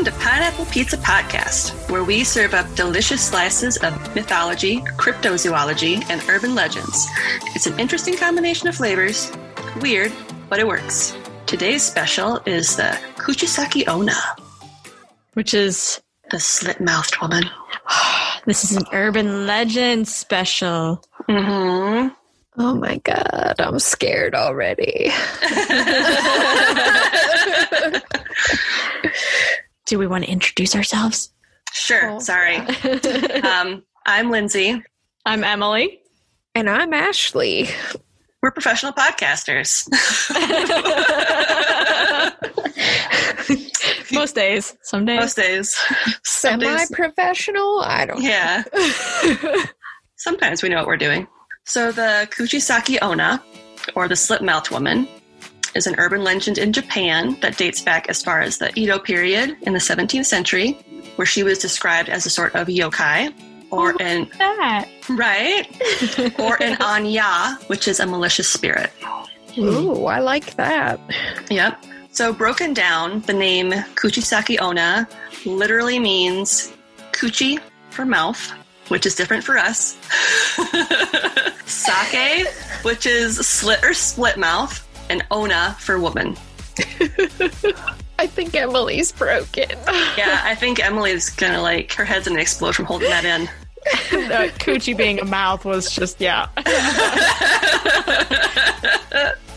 Welcome to Pineapple Pizza Podcast, where we serve up delicious slices of mythology, cryptozoology, and urban legends. It's an interesting combination of flavors. Weird, but it works. Today's special is the Kuchisake-Onna, which is the Slit-Mouthed Woman. This is an urban legend special. Mm-hmm. Oh my God, I'm scared already. Do we want to introduce ourselves? Sure. Sorry. I'm Lindsay. I'm Emily. And I'm Ashley. We're professional podcasters. Most days. Some days. Most days. Semi-professional? I don't know. Yeah. Sometimes we know what we're doing. So the Kuchisake-Onna, or the Slit-Mouthed Woman, is an urban legend in Japan that dates back as far as the Edo period in the 17th century, where she was described as a sort of yokai, or an anya, which is a malicious spirit. Ooh, I like that. Yep. So broken down, the name Kuchisake-Onna literally means kuchi for mouth, which is different for us. Sake, which is slit or split mouth, and Onna for woman. I think Emily's broken. Yeah, I think Emily's going to, like, her head's going to explode from holding that in. Coochie being a mouth was just, yeah.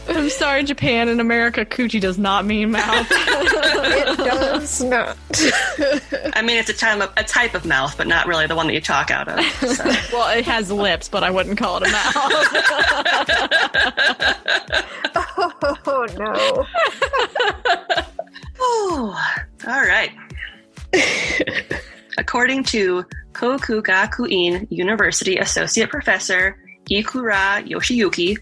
I'm sorry, Japan and America, coochie does not mean mouth. It does not. I mean, it's a type of mouth, but not really the one that you talk out of. So. Well, it has lips, but I wouldn't call it a mouth. Oh, no. Oh, all right. According to Kokugakuin University Associate Professor Ikura Yoshiyuki,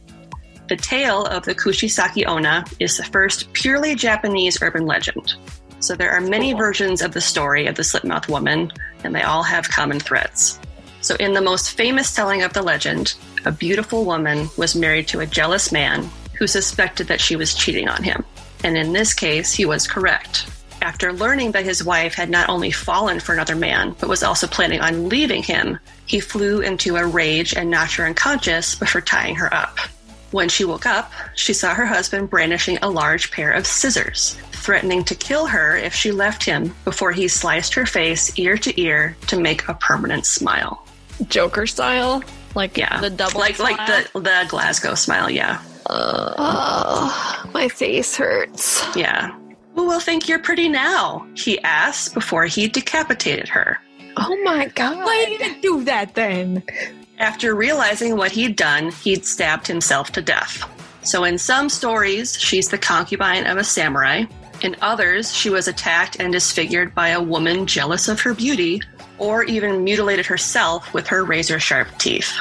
the tale of the Kuchisake-Onna is the first purely Japanese urban legend. So there are many versions of the story of the Slit-Mouthed Woman, and they all have common threads. So in the most famous telling of the legend, a beautiful woman was married to a jealous man who suspected that she was cheating on him. And in this case, he was correct. After learning that his wife had not only fallen for another man, but was also planning on leaving him, he flew into a rage and knocked her unconscious before tying her up. When she woke up, she saw her husband brandishing a large pair of scissors, threatening to kill her if she left him before he sliced her face ear to ear to make a permanent smile. Joker style? Like, yeah. The double smile? Like the Glasgow smile, yeah. Oh, my face hurts. Yeah. Who will think you're pretty now? He asked before he decapitated her. Oh my God. Why did you do that then? After realizing what he'd done, he'd stabbed himself to death. So in some stories, she's the concubine of a samurai. In others, she was attacked and disfigured by a woman jealous of her beauty, or even mutilated herself with her razor-sharp teeth.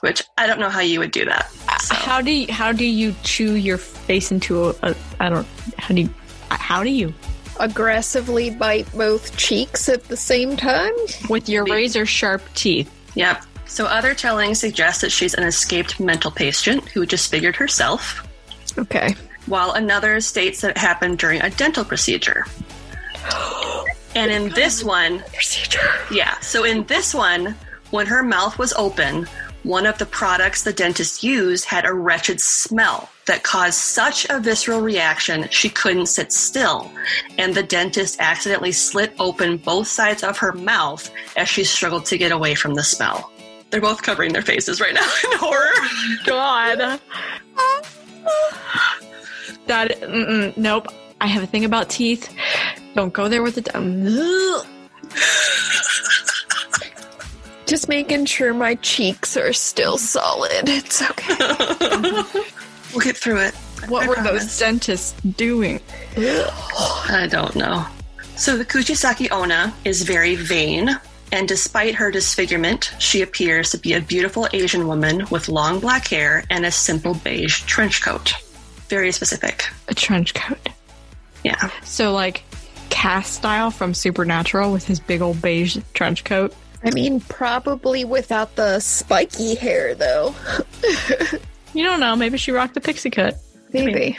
Which, I don't know how you would do that. So. How do you chew your face into how do you? Aggressively bite both cheeks at the same time? With your razor-sharp teeth. Yep. So other telling suggests that she's an escaped mental patient who disfigured herself. Okay. While another states that it happened during a dental procedure. And in this one... Procedure. Yeah. So in this one, when her mouth was open, one of the products the dentist used had a wretched smell that caused such a visceral reaction she couldn't sit still, and the dentist accidentally slit open both sides of her mouth as she struggled to get away from the smell. They're both covering their faces right now in horror. God. That, nope. I have a thing about teeth. Don't go there with the... Just making sure my cheeks are still solid. It's okay. We'll get through it. What were those dentists doing? I don't know. So the Kuchisake-Onna is very vain, and despite her disfigurement, she appears to be a beautiful Asian woman with long black hair and a simple beige trench coat. Very specific. A trench coat. Yeah. So like Cass style from Supernatural with his big old beige trench coat. I mean, probably without the spiky hair, though. You don't know. Maybe she rocked the pixie cut. Maybe.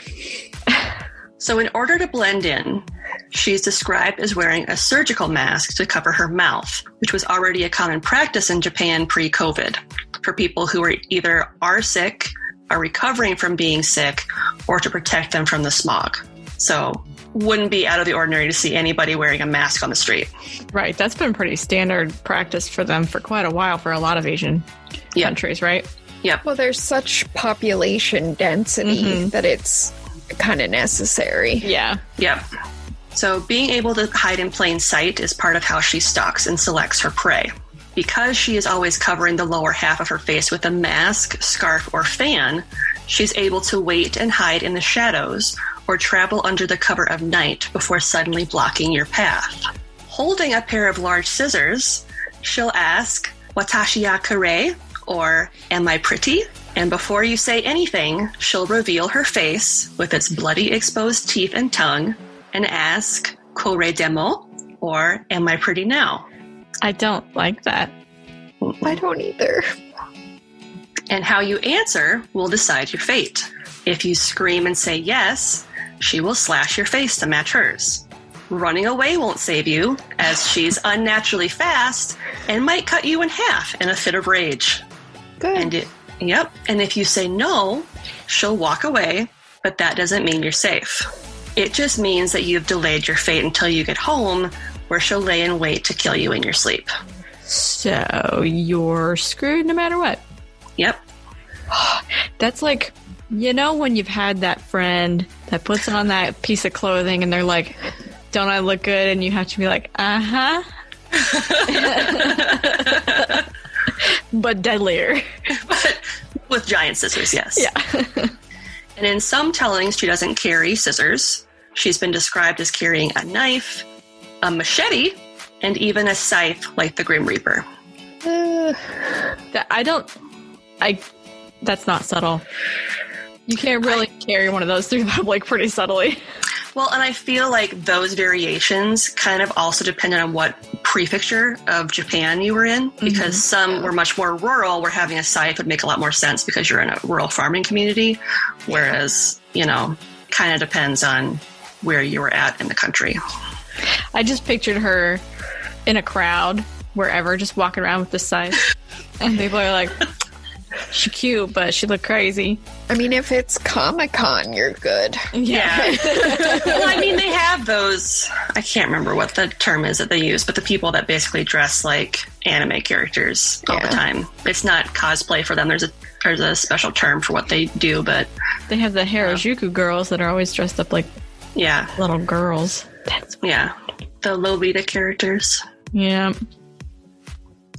I mean. So in order to blend in, she's described as wearing a surgical mask to cover her mouth, which was already a common practice in Japan pre-COVID for people who were either are sick, are recovering from being sick, or to protect them from the smog. So wouldn't be out of the ordinary to see anybody wearing a mask on the street. Right. That's been pretty standard practice for them for quite a while for a lot of Asian countries, right? Yeah. Well, there's such population density that it's kind of necessary. Yeah. Yeah. So being able to hide in plain sight is part of how she stalks and selects her prey. Because she is always covering the lower half of her face with a mask, scarf, or fan, she's able to wait and hide in the shadows or travel under the cover of night before suddenly blocking your path. Holding a pair of large scissors, she'll ask, "Watashi ya kurei?" or "Am I pretty?" And before you say anything, she'll reveal her face with its bloody exposed teeth and tongue and ask, "Kore demo?" or "Am I pretty now?" I don't like that. I don't either. And how you answer will decide your fate. If you scream and say yes, she will slash your face to match hers. Running away won't save you, as she's unnaturally fast and might cut you in half in a fit of rage. Good. And if you say no, she'll walk away, but that doesn't mean you're safe. It just means that you've delayed your fate until you get home, where she'll lay in wait to kill you in your sleep. So you're screwed no matter what. Yep. That's like, you know, when you've had that friend that puts on that piece of clothing and they're like, "Don't I look good?" And you have to be like, uh-huh. But deadlier. But with giant scissors, yes. Yeah. And in some tellings, she doesn't carry scissors. She's been described as carrying a knife, a machete, and even a scythe like the Grim Reaper. That's not subtle. You can't really carry one of those through the public pretty subtly. Well, and I feel like those variations kind of also depended on what prefecture of Japan you were in, because some were much more rural, where having a scythe would make a lot more sense because you're in a rural farming community, whereas, you know, kind of depends on where you were at in the country. I just pictured her in a crowd, wherever, just walking around with this scythe, and people are like... She's cute, but she looked crazy. I mean, if it's Comic-Con, you're good. Yeah. Well, I mean, they have those, I can't remember what the term is that they use, but the people that basically dress like anime characters all the time. It's not cosplay for them. There's a special term for what they do, but... They have the Harajuku girls that are always dressed up like little girls. That's the Lolita characters. Yeah.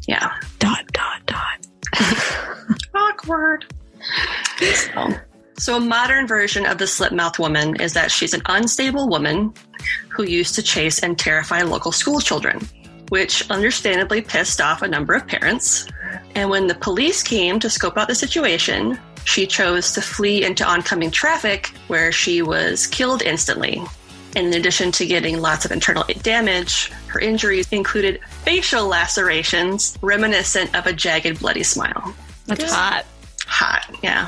Yeah. Dot, dot, dot. Awkward. So a modern version of the Slit-Mouthed Woman is that she's an unstable woman who used to chase and terrify local school children, which understandably pissed off a number of parents. And when the police came to scope out the situation, she chose to flee into oncoming traffic, where she was killed instantly. In addition to getting lots of internal damage, her injuries included facial lacerations reminiscent of a jagged, bloody smile. That's hot. Hot, yeah.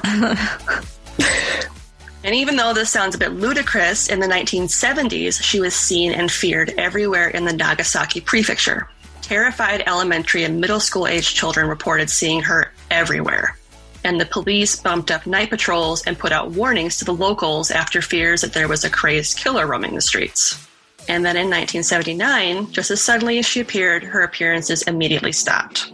And even though this sounds a bit ludicrous, in the 1970s, she was seen and feared everywhere in the Nagasaki prefecture. Terrified elementary and middle school-aged children reported seeing her everywhere. And the police bumped up night patrols and put out warnings to the locals after fears that there was a crazed killer roaming the streets. And then in 1979, just as suddenly as she appeared, her appearances immediately stopped.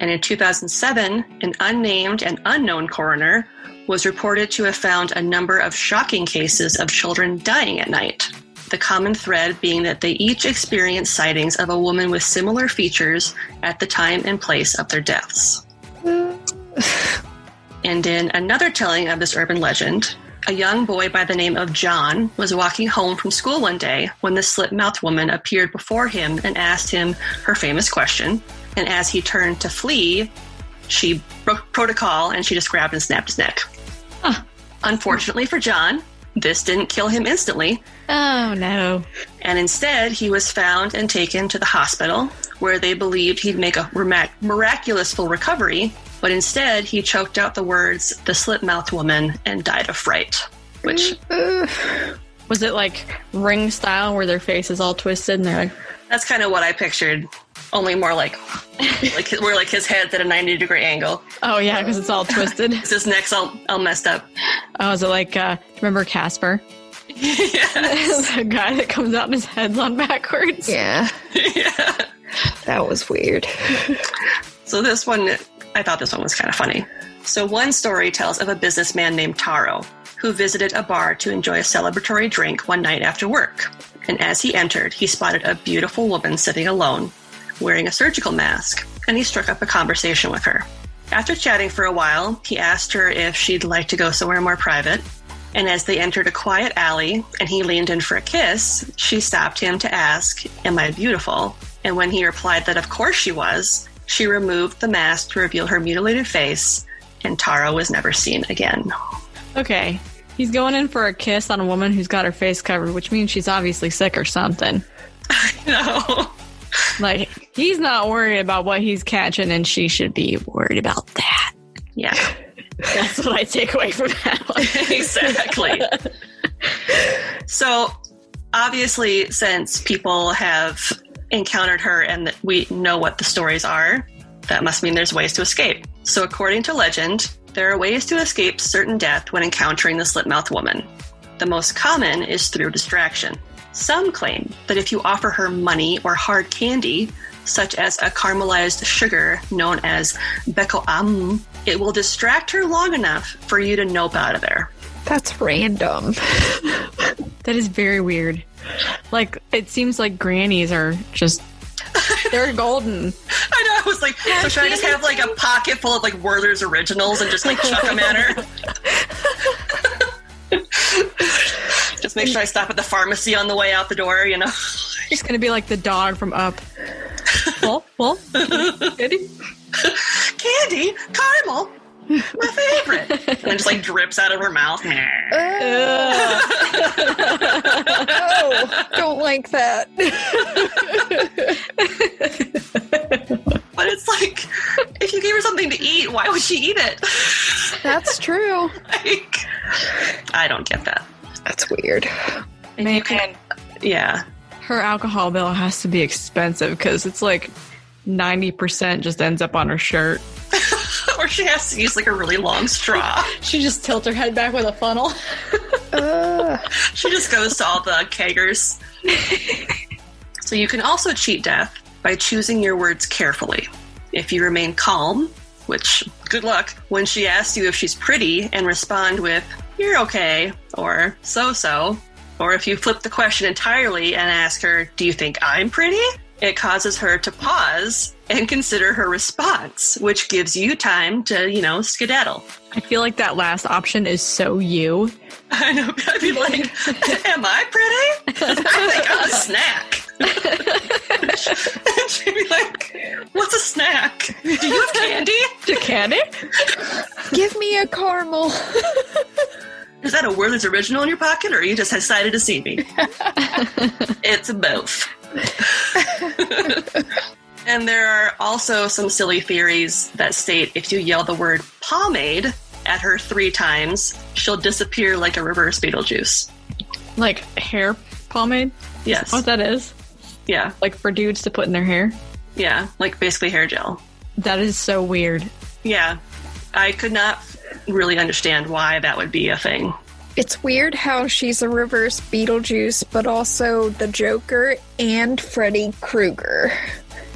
And in 2007, an unnamed and unknown coroner was reported to have found a number of shocking cases of children dying at night. The common thread being that they each experienced sightings of a woman with similar features at the time and place of their deaths. And in another telling of this urban legend, a young boy by the name of John was walking home from school one day when the Slit-Mouthed Woman appeared before him and asked him her famous question. And as he turned to flee, she broke protocol and she just grabbed and snapped his neck. Huh. Unfortunately for John, this didn't kill him instantly. Oh, no. And instead, he was found and taken to the hospital, where they believed he'd make a miraculous full recovery. But instead, he choked out the words, "the Slit-Mouthed Woman," and died of fright. Which Was it like Ring style where their face is all twisted and they're like... That's kind of what I pictured, only more like his head's at a 90-degree angle. Oh, yeah, because it's all twisted. His neck's all messed up. Oh, is it like, remember Casper? Yes. The guy that comes out and his head's on backwards. Yeah. Yeah. That was weird. So this one, I thought this one was kind of funny. So one story tells of a businessman named Taro who visited a bar to enjoy a celebratory drink one night after work. And as he entered, he spotted a beautiful woman sitting alone, wearing a surgical mask, and he struck up a conversation with her. After chatting for a while, he asked her if she'd like to go somewhere more private, and as they entered a quiet alley and he leaned in for a kiss, she stopped him to ask, "Am I beautiful?" And when he replied that of course she was, she removed the mask to reveal her mutilated face, and Taro was never seen again. Okay, he's going in for a kiss on a woman who's got her face covered, which means she's obviously sick or something. I know. Like, he's not worried about what he's catching, and she should be worried about that. Yeah. That's what I take away from that one. Exactly. So, obviously, since people have encountered her and that we know what the stories are, that must mean there's ways to escape. So, according to legend, there are ways to escape certain death when encountering the slit-mouthed woman. The most common is through distraction. Some claim that if you offer her money or hard candy, such as a caramelized sugar known as Beko am, it will distract her long enough for you to nope out of there. That's random. That is very weird. Like, it seems like grannies are just... They're golden. I know. I was like, so should I just have like a pocket full of like Werther's Originals and just like chuck them at her? Just make sure I stop at the pharmacy on the way out the door, you know? She's going to be like the dog from Up. Well, candy? Candy? Caramel? My favorite. And then just like drips out of her mouth. Oh, don't like that. But it's like, if you gave her something to eat, why would she eat it? That's true. Like, I don't get that. That's weird. Man. Yeah. Her alcohol bill has to be expensive because it's like 90% just ends up on her shirt. Or she has to use like a really long straw. She just tilts her head back with a funnel. She just goes to all the keggers. So you can also cheat death by choosing your words carefully. If you remain calm, which good luck, when she asks you if she's pretty and respond with, "You're okay," or "so-so," or if you flip the question entirely and ask her, "Do you think I'm pretty?" It causes her to pause and consider her response, which gives you time to, you know, skedaddle. I feel like that last option is so you. I know. I'd be like, "Am I pretty? I think I'm a snack." And she'd be like, "What's a snack? Do you have candy? Do candy? Give me a caramel." Is that a Werther's Original in your pocket, or you just decided to see me? It's both. And there are also some silly theories that state if you yell the word pomade at her 3 times, she'll disappear like a reverse Beetlejuice. Like hair pomade? Yes. Is that what that is? Yeah. Like for dudes to put in their hair? Yeah. Like basically hair gel. That is so weird. Yeah. I could not really understand why that would be a thing. It's weird how she's a reverse Beetlejuice, but also the Joker and Freddy Krueger.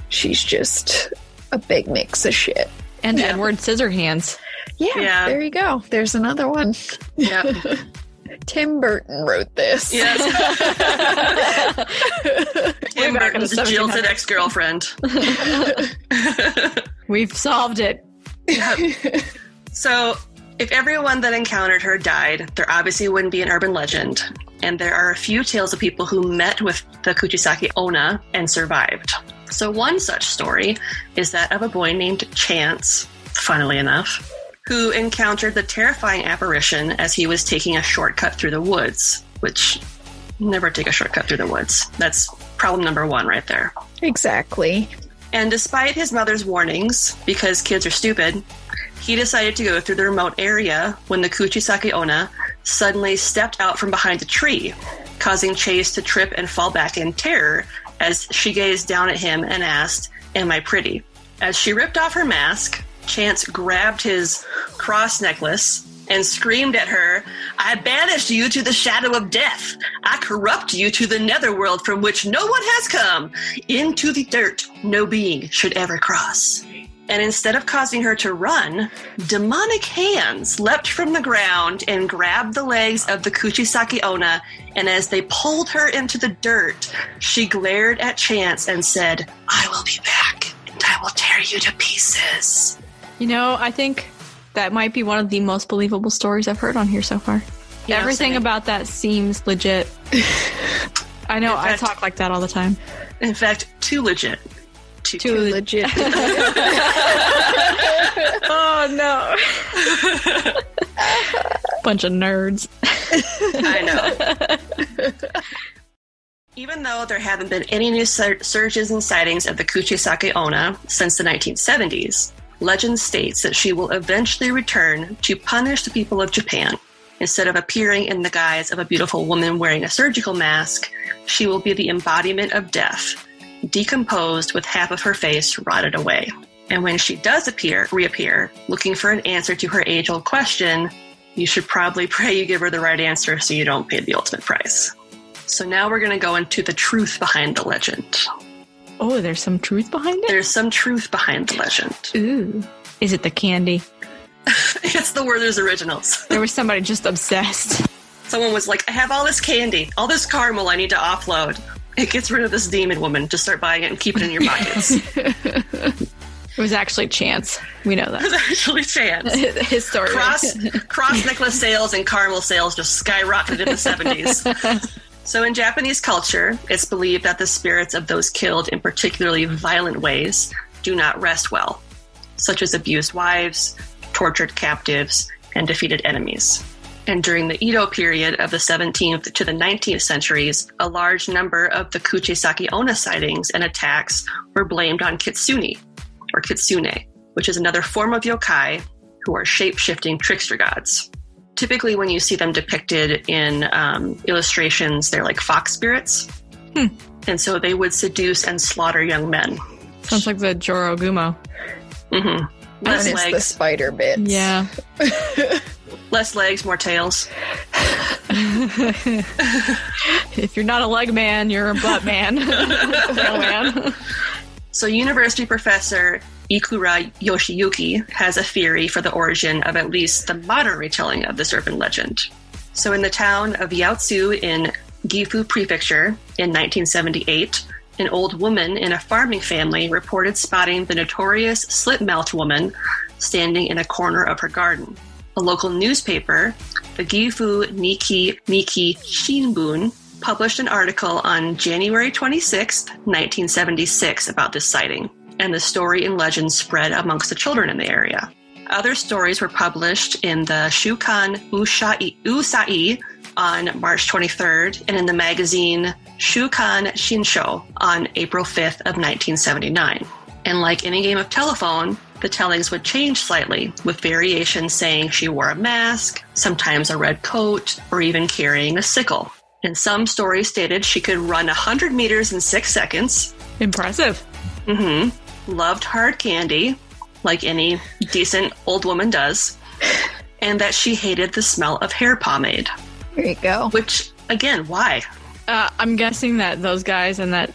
She's just a big mix of shit. And yeah. Edward Scissorhands. Yeah, there you go. There's another one. Yeah. Tim Burton wrote this. Yes. Tim Burton's jilted ex-girlfriend. We've solved it. Yep. So... if everyone that encountered her died, there obviously wouldn't be an urban legend. And there are a few tales of people who met with the Kuchisake-Onna and survived. So one such story is that of a boy named Chance, funnily enough, who encountered the terrifying apparition as he was taking a shortcut through the woods, which never take a shortcut through the woods. That's problem number one right there. Exactly. And despite his mother's warnings, because kids are stupid, he decided to go through the remote area when the Kuchisake-Onna suddenly stepped out from behind a tree causing Chase to trip and fall back in terror as she gazed down at him and asked, "Am I pretty?" As she ripped off her mask, Chance grabbed his cross necklace and screamed at her, "I banished you to the shadow of death. I corrupt you to the netherworld from which no one has come. Into the dirt no being should ever cross." And instead of causing her to run, demonic hands leapt from the ground and grabbed the legs of the Kuchisake-Onna, and as they pulled her into the dirt, she glared at Chance and said, "I will be back, and I will tear you to pieces." You know, I think that might be one of the most believable stories I've heard on here so far. Yeah, everything about that seems legit. I know, fact, I talk like that all the time. In fact, too legit. Too legit. Oh, no. Bunch of nerds. I know. Even though there haven't been any new surges and sightings of the Kuchisake-Onna since the 1970s, legend states that she will eventually return to punish the people of Japan. Instead of appearing in the guise of a beautiful woman wearing a surgical mask, she will be the embodiment of death, decomposed with half of her face rotted away. And when she does reappear, looking for an answer to her age-old question, you should probably pray you give her the right answer so you don't pay the ultimate price. So now we're going to go into the truth behind the legend. Oh, there's some truth behind it? There's some truth behind the legend. Ooh. Is it the candy? It's the Werther's Originals. There was somebody just obsessed. Someone was like, I have all this candy, all this caramel I need to offload. It gets rid of this demon woman. Just start buying it and keep it in your pockets. It was actually Chance. We know that. It was actually Chance. His story. Cross necklace sales and caramel sales just skyrocketed in the 70s. So in Japanese culture, it's believed that the spirits of those killed in particularly violent ways do not rest well, such as abused wives, tortured captives, and defeated enemies. And during the Edo period of the 17th to the 19th centuries, a large number of the Kuchisake-Onna sightings and attacks were blamed on kitsune, which is another form of yokai who are shape-shifting trickster gods. Typically, when you see them depicted in illustrations, they're like fox spirits. Hmm. And so they would seduce and slaughter young men. Sounds like the Jorogumo. Mm-hmm. Less legs. The spider bits. Yeah. Less legs, more tails. If you're not a leg man, you're a butt man. So university professor Ikura Yoshiyuki has a theory for the origin of at least the modern retelling of this urban legend. So in the town of Yaotsu in Gifu Prefecture in 1978, an old woman in a farming family reported spotting the notorious Slit-Mouthed Woman standing in a corner of her garden. A local newspaper, the Gifu Niki Niki Shinbun, published an article on January 26, 1976 about this sighting, and the story and legend spread amongst the children in the area. Other stories were published in the Shukan Asahi on March 23rd and in the magazine Shukan Shinsho on April 5th of 1979. And like any game of telephone, the tellings would change slightly, with variations saying she wore a mask, sometimes a red coat, or even carrying a sickle. And some stories stated she could run 100 meters in 6 seconds. Impressive. Mm-hmm. Loved hard candy, like any decent old woman does, and that she hated the smell of hair pomade. There you go. Which, again, why? I'm guessing that those guys in that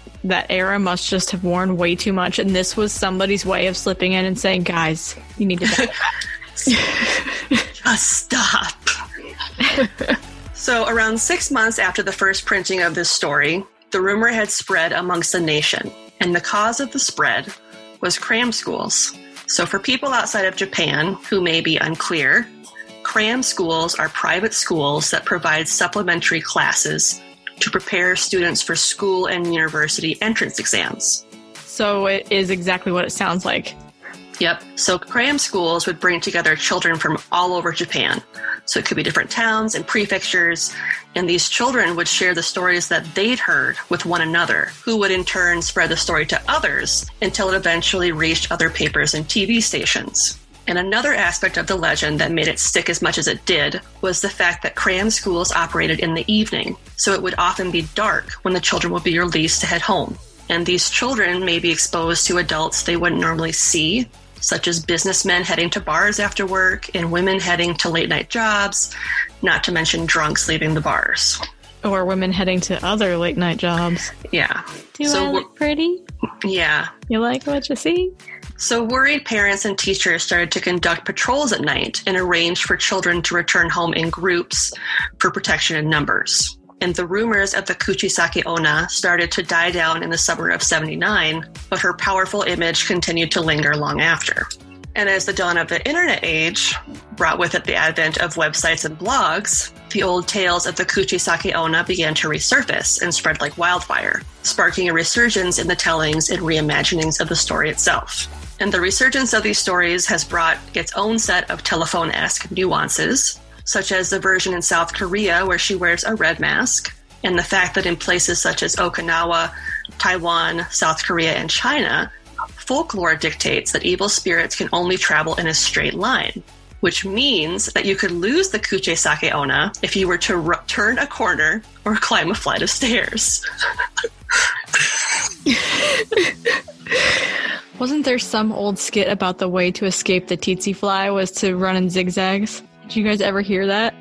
era must just have worn way too much, and this was somebody's way of slipping in and saying, guys, you need to just stop. So around 6 months after the first printing of this story, the rumor had spread amongst the nation, and the cause of the spread was cram schools. So for people outside of Japan who may be unclear, cram schools are private schools that provide supplementary classes to prepare students for school and university entrance exams. So it is exactly what it sounds like. Yep. So cram schools would bring together children from all over Japan. So it could be different towns and prefectures. And these children would share the stories that they'd heard with one another, who would in turn spread the story to others until it eventually reached other papers and TV stations. And another aspect of the legend that made it stick as much as it did was the fact that cram schools operated in the evening, so it would often be dark when the children would be released to head home. And these children may be exposed to adults they wouldn't normally see, such as businessmen heading to bars after work and women heading to late-night jobs, not to mention drunks leaving the bars. Or women heading to other late-night jobs. Yeah. Do I look pretty? Yeah. You like what you see? So worried parents and teachers started to conduct patrols at night and arranged for children to return home in groups for protection in numbers. And the rumors of the Kuchisake-Onna started to die down in the summer of '79, but her powerful image continued to linger long after. And as the dawn of the internet age brought with it the advent of websites and blogs, the old tales of the Kuchisake-Onna began to resurface and spread like wildfire, sparking a resurgence in the tellings and reimaginings of the story itself. And the resurgence of these stories has brought its own set of telephone-esque nuances, such as the version in South Korea where she wears a red mask, and the fact that in places such as Okinawa, Taiwan, South Korea, and China, folklore dictates that evil spirits can only travel in a straight line, which means that you could lose the Kuchisake-Onna if you were to turn a corner or climb a flight of stairs. Wasn't there some old skit about the way to escape the tsetse fly was to run in zigzags? Did you guys ever hear that?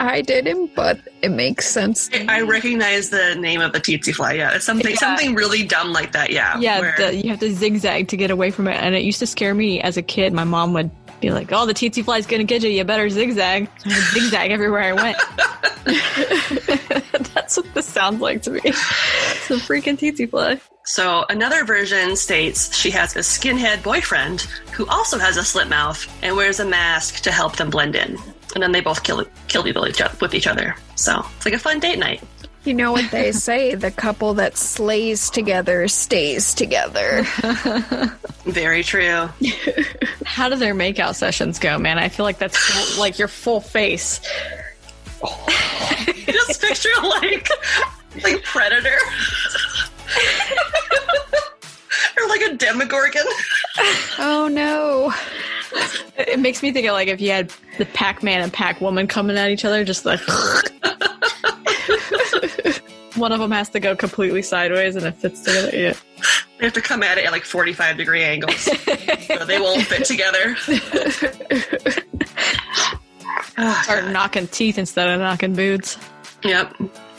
I didn't, but it makes sense. I recognize the name of the tsetse fly. Yeah, it's something really dumb like that. Yeah, yeah. You have to zigzag to get away from it, and it used to scare me as a kid. My mom would be like, "Oh, the tsetse fly's gonna get you. You better zigzag." So I would zigzag everywhere I went. That's what this sounds like to me. It's a freaking tsetse fly. So another version states she has a skinhead boyfriend who also has a slit mouth and wears a mask to help them blend in. And then they both kill people with each other. So it's like a fun date night. You know what they say, the couple that slays together stays together. Very true. How do their makeout sessions go, man? I feel like that's full, like your full face. Oh. Just picture like Predator. Or like a Demogorgon. Oh no. It makes me think of like if you had the Pac-Man and Pac-Woman coming at each other, just like one of them has to go completely sideways and it fits together. Yeah. They have to come at it at like 45-degree angles. So they won't fit together. Start knocking teeth instead of knocking boots. Yep.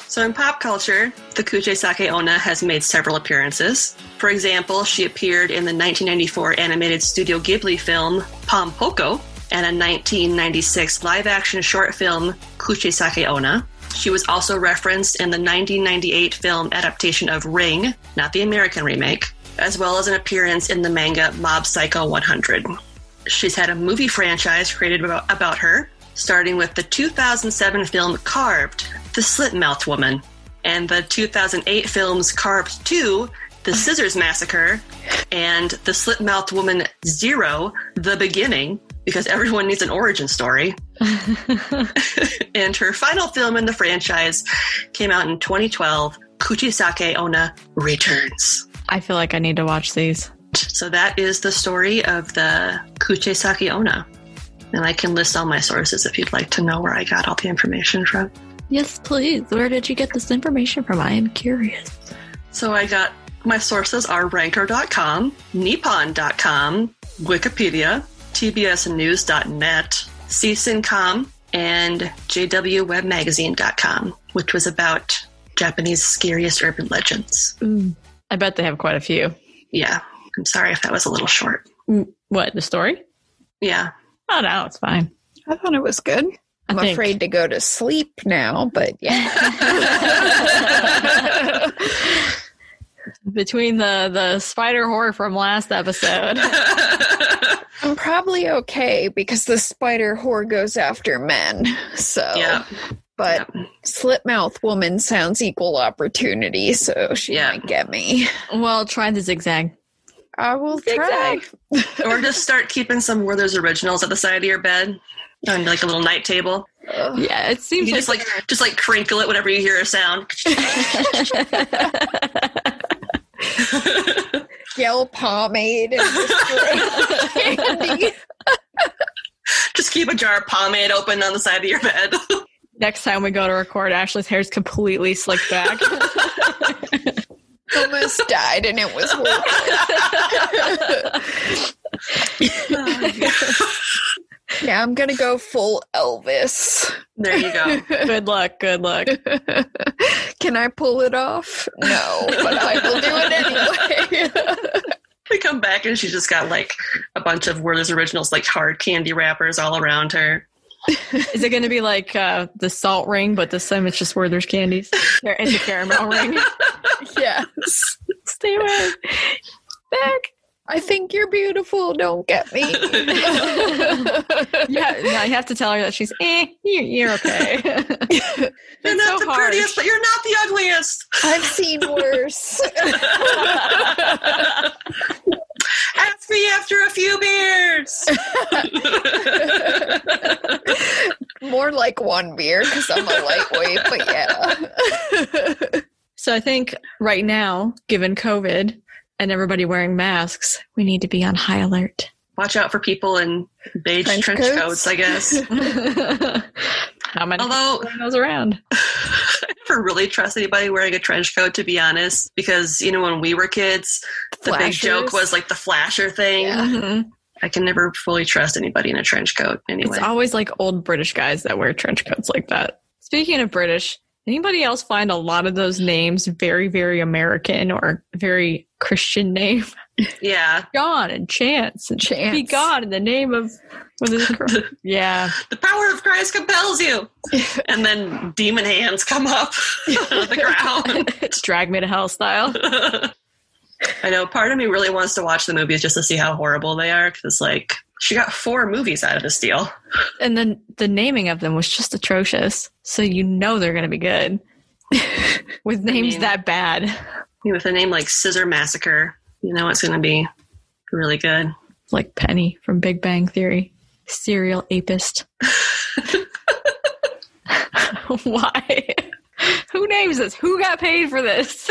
So in pop culture, the Kuchisake-Onna has made several appearances. For example, she appeared in the 1994 animated Studio Ghibli film Pompoko and a 1996 live-action short film Kuchisake-Onna. She was also referenced in the 1998 film adaptation of Ring, not the American remake, as well as an appearance in the manga Mob Psycho 100. She's had a movie franchise created about her, starting with the 2007 film Carved, The Slit-Mouthed Woman, and the 2008 films Carved 2, The Scissors Massacre, and The Slit-Mouthed Woman 0, The Beginning, because everyone needs an origin story. And her final film in the franchise came out in 2012, Kuchisake-Onna Returns. I feel like I need to watch these. So that is the story of the Kuchisake-Onna. And I can list all my sources if you'd like to know where I got all the information from. Yes, please. Where did you get this information from? I am curious. So I got, my sources are Ranker.com, Nippon.com, Wikipedia, TBSNews.net, Seisencom, and JWWebmagazine.com, which was about Japanese scariest urban legends. Mm. I bet they have quite a few. Yeah. I'm sorry if that was a little short. What, the story? Yeah. Oh, no, it's fine. I thought it was good. I'm afraid to go to sleep now, but yeah. Between the spider horror from last episode. I'm probably okay because the spider horror goes after men. So, yeah. But yeah. Slit-mouthed woman sounds equal opportunity, so she might get me. Well, try the zigzag. I will try. Or just start keeping some Werther's Originals at the side of your bed. On like a little night table. Yeah, it seems you like... Just like crinkle it whenever you hear a sound. Gel pomade and candy. Just keep a jar of pomade open on the side of your bed. Next time we go to record, Ashley's hair is completely slicked back. Almost died, and it was horrible. Yeah, I'm going to go full Elvis. There you go. Good luck. Good luck. Can I pull it off? No, but I will do it anyway. We come back and she's just got like a bunch of Werther's Originals, like hard candy wrappers all around her. Is it going to be like the salt ring, but this time it's just Werther's candies? And the caramel ring? Yes. Stay away. Back. I think you're beautiful. Don't get me. Yeah, I have to tell her that she's, you're okay. You're not so the prettiest, but you're not the ugliest. I've seen worse. Ask me after a few beers. More like one beer because I'm a lightweight, but yeah. So I think right now, given COVID, and everybody wearing masks, we need to be on high alert. Watch out for people in beige trench coats, I guess. How many of those around? I never really trust anybody wearing a trench coat, to be honest, because, you know, when we were kids, the big joke was like the flasher thing. Yeah. Mm-hmm. I can never fully trust anybody in a trench coat anyway. It's always like old British guys that wear trench coats like that. Speaking of British, anybody else find a lot of those names very, very American or very Christian name? Yeah. John and Chance. Be God in the name of... Yeah. The power of Christ compels you. And then demon hands come up out of the ground. It's Drag Me to Hell style. I know. Part of me really wants to watch the movies just to see how horrible they are. Because, like, she got 4 movies out of this deal. And then the naming of them was just atrocious. So you know they're going to be good. With names that bad. You know, with a name like Scissor Massacre, you know it's going to be really good. Like Penny from Big Bang Theory. Serial apist. Why? Who names this? Who got paid for this?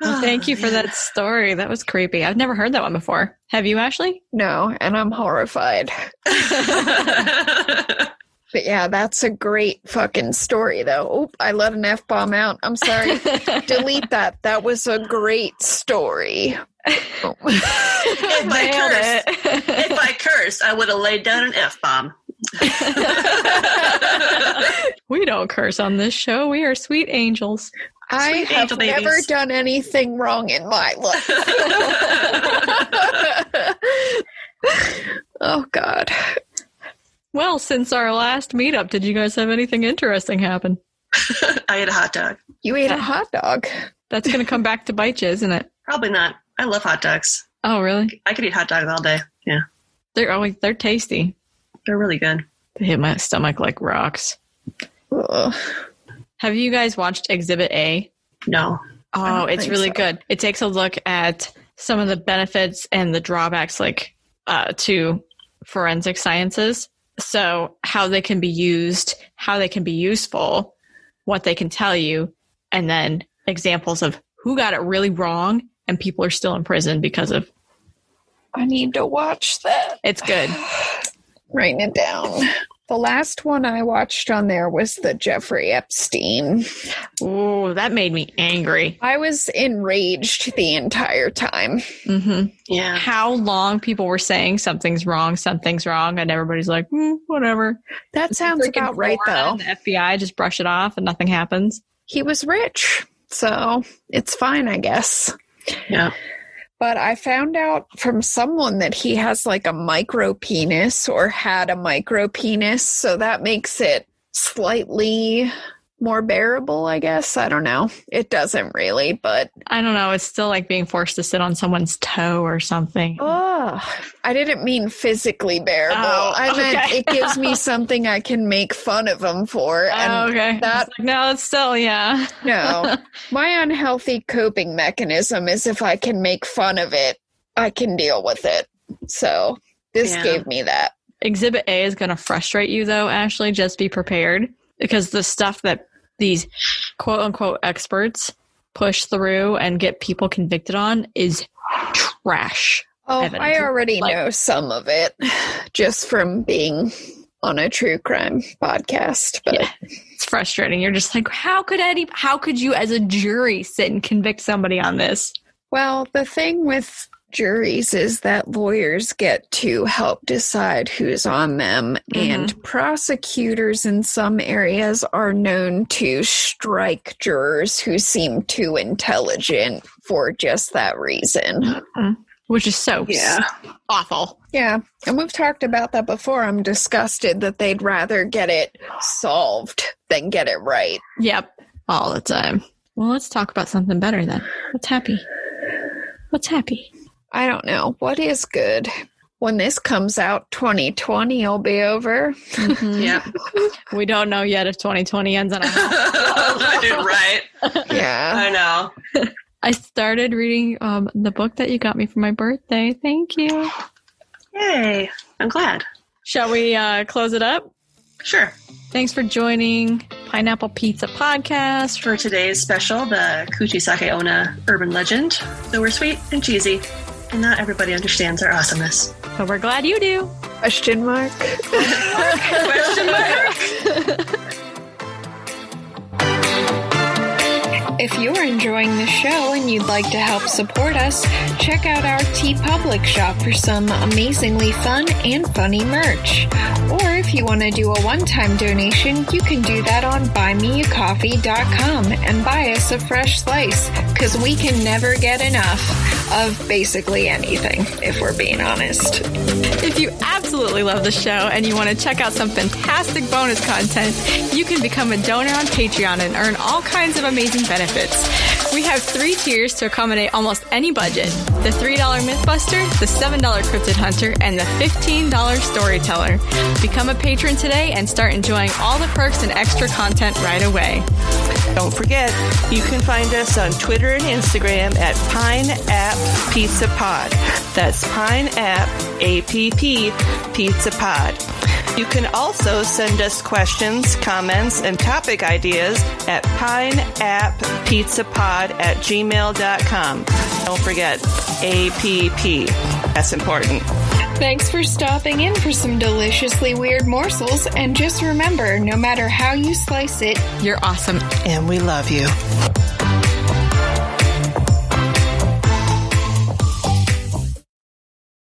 Well, thank you for that story. That was creepy. I've never heard that one before. Have you, Ashley? No, and I'm horrified. But yeah, that's a great fucking story, though. Oh, I let an F-bomb out. I'm sorry. Delete that. That was a great story. If I cursed, I would have laid down an F-bomb. We don't curse on this show. We are sweet angels. I have never done anything wrong in my life. Oh, God. Well, since our last meetup, did you guys have anything interesting happen? I ate a hot dog. You ate a hot dog? That's going to come back to bite you, isn't it? Probably not. I love hot dogs. Oh, really? I could eat hot dogs all day. Yeah. They're tasty. They're really good. They hit my stomach like rocks. Ugh. Have you guys watched Exhibit A? No. Oh, it's really good. It takes a look at some of the benefits and the drawbacks to forensic sciences. So how they can be used, how they can be useful, what they can tell you, and then examples of who got it really wrong and people are still in prison because of... I need to watch that. It's good. Writing it down. The last one I watched on there was the Jeffrey Epstein. Ooh, that made me angry. I was enraged the entire time. Mm-hmm. Yeah. How long people were saying something's wrong, and everybody's like, whatever. That sounds about right, though. The FBI just brush it off and nothing happens. He was rich, so it's fine, I guess. Yeah. But I found out from someone that he has like a micro penis or had a micro penis. So that makes it slightly more bearable, I guess. I don't know. It doesn't really, but. I don't know. It's still like being forced to sit on someone's toe or something. Oh, I didn't mean physically bearable. Oh, I meant it gives me something I can make fun of him for. And No. My unhealthy coping mechanism is if I can make fun of it, I can deal with it. So this gave me that. Exhibit A is going to frustrate you, though, Ashley. Just be prepared. Because the stuff that these quote-unquote experts push through and get people convicted on is trash. Oh, I already know some of it just from being on a true crime podcast, but yeah, it's frustrating. You're just like, how could you as a jury sit and convict somebody on this? Well, the thing with juries is that lawyers get to help decide who's on them, mm-hmm. and prosecutors in some areas are known to strike jurors who seem too intelligent for just that reason. Mm-hmm. Which is so awful. Yeah. And we've talked about that before. I'm disgusted that they'd rather get it solved than get it right. Yep. All the time. Well, let's talk about something better then. What's happy? I don't know. What is good? When this comes out, 2020 will be over. Mm-hmm. Yeah. We don't know yet if 2020 ends on a right. Yeah. I know. I started reading the book that you got me for my birthday. Thank you. Yay. I'm glad. Shall we close it up? Sure. Thanks for joining Pineapple Pizza Podcast. For today's special, the Kuchisake-Onna urban legend. So we're sweet and cheesy, and not everybody understands our awesomeness. But we're glad you do. Question mark. Question mark. If you are enjoying the show and you'd like to help support us, check out our TeePublic shop for some amazingly fun and funny merch. Or if you want to do a one-time donation, you can do that on buymeacoffee.com and buy us a fresh slice, because we can never get enough of basically anything, if we're being honest. If you absolutely love the show and you want to check out some fantastic bonus content, you can become a donor on Patreon and earn all kinds of amazing benefits. We have 3 tiers to accommodate almost any budget: the $3 Mythbuster, the $7 Cryptid Hunter, and the $15 Storyteller. Become a patron today and start enjoying all the perks and extra content right away. Don't forget, you can find us on Twitter and Instagram at Pineapp Pizza Pod. That's Pineapp APP Pizza Pod. You can also send us questions, comments, and topic ideas at pineapppizzapod@gmail.com. Don't forget, APP. That's important. Thanks for stopping in for some deliciously weird morsels. And just remember, no matter how you slice it, you're awesome. And we love you.